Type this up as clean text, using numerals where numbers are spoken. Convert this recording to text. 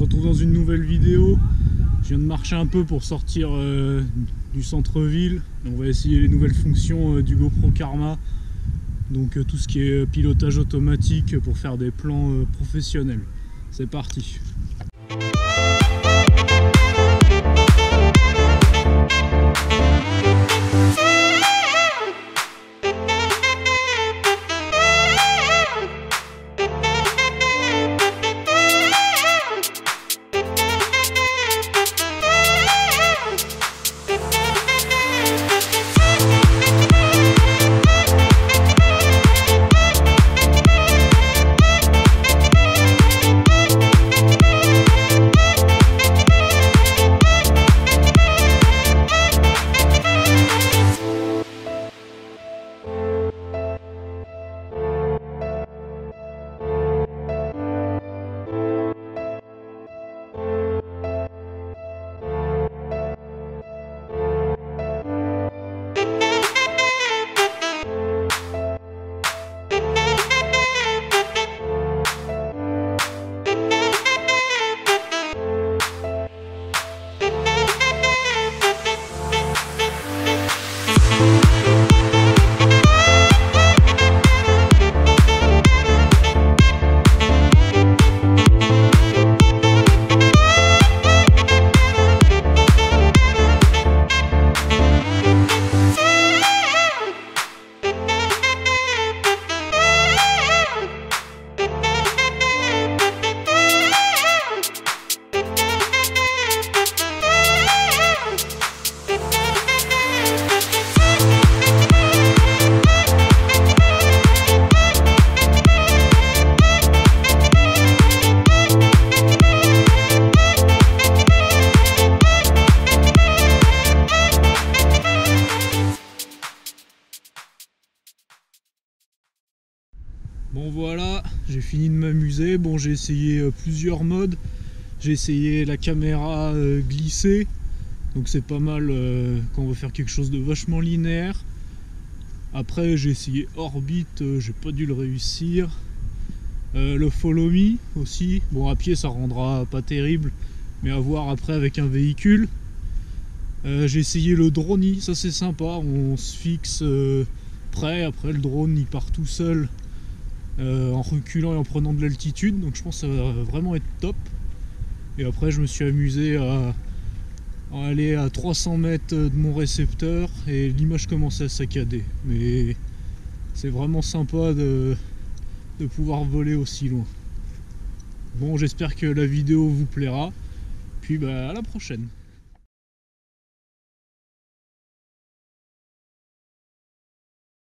se retrouve dans une nouvelle vidéo. Je viens de marcher un peu pour sortir du centre-ville. On va essayer les nouvelles fonctions du GoPro Karma. Donc tout ce qui est pilotage automatique pour faire des plans professionnels. C'est parti. Bon voilà, j'ai fini de m'amuser. Bon, j'ai essayé plusieurs modes. J'ai essayé la caméra glissée, donc c'est pas mal quand on veut faire quelque chose de vachement linéaire. Après j'ai essayé orbite, j'ai pas dû le réussir. Le follow me aussi, bon à pied ça rendra pas terrible, mais à voir après avec un véhicule. J'ai essayé le drone, ça c'est sympa, on se fixe près, après le drone il part tout seul. En reculant et en prenant de l'altitude, donc je pense que ça va vraiment être top. Et après je me suis amusé à aller à 300 mètres de mon récepteur et l'image commençait à saccader, mais c'est vraiment sympa de pouvoir voler aussi loin. Bon, j'espère que la vidéo vous plaira, puis bah, à la prochaine.